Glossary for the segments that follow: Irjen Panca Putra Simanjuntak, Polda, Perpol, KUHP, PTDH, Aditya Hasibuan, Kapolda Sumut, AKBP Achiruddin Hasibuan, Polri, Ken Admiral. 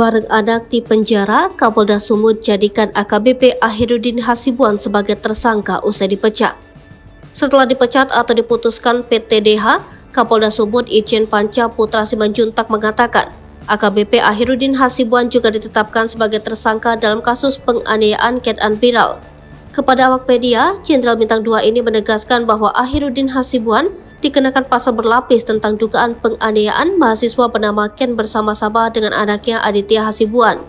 bareng anak di penjara, Kapolda Sumut jadikan AKBP Achiruddin Hasibuan sebagai tersangka usai dipecat. Setelah dipecat atau diputuskan PTDH, Kapolda Sumut Irjen Panca Putra Simanjuntak mengatakan, AKBP Achiruddin Hasibuan juga ditetapkan sebagai tersangka dalam kasus penganiayaan Ken Admiral. Kepada awak media, Jenderal Bintang 2 ini menegaskan bahwa Achiruddin Hasibuan dikenakan pasal berlapis tentang dugaan penganiayaan mahasiswa bernama Ken bersama-sama dengan anaknya Aditya Hasibuan.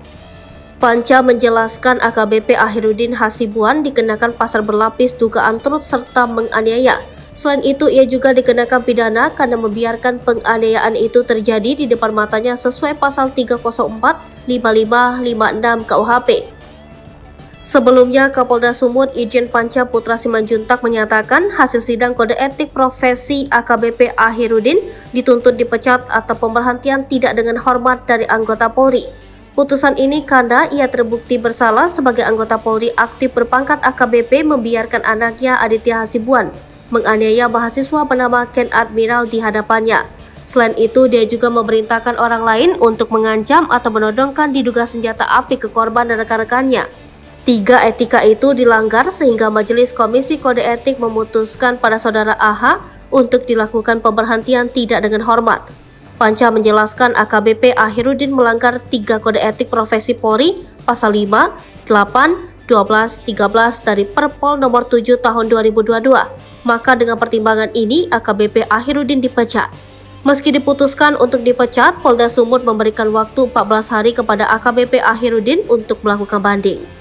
Panca menjelaskan AKBP Achiruddin Hasibuan dikenakan pasal berlapis dugaan turut serta menganiaya. Selain itu, ia juga dikenakan pidana karena membiarkan penganiayaan itu terjadi di depan matanya sesuai pasal 304, 55, 56 KUHP. Sebelumnya, Kapolda Sumut Irjen Panca Putra Simanjuntak menyatakan hasil sidang kode etik profesi AKBP Achiruddin dituntut dipecat atau pemberhentian tidak dengan hormat dari anggota Polri. Putusan ini karena ia terbukti bersalah sebagai anggota Polri aktif berpangkat AKBP membiarkan anaknya Aditya Hasibuan menganiaya mahasiswa bernama Ken Admiral di hadapannya. Selain itu, dia juga memerintahkan orang lain untuk mengancam atau menodongkan diduga senjata api ke korban dan rekan-rekannya. Tiga etika itu dilanggar sehingga Majelis Komisi Kode Etik memutuskan pada saudara AH untuk dilakukan pemberhentian tidak dengan hormat. Panca menjelaskan AKBP Achiruddin melanggar 3 kode etik profesi Polri pasal 5, 8, 12, 13 dari Perpol nomor 7 tahun 2022. Maka dengan pertimbangan ini AKBP Achiruddin dipecat. Meski diputuskan untuk dipecat, Polda Sumut memberikan waktu 14 hari kepada AKBP Achiruddin untuk melakukan banding.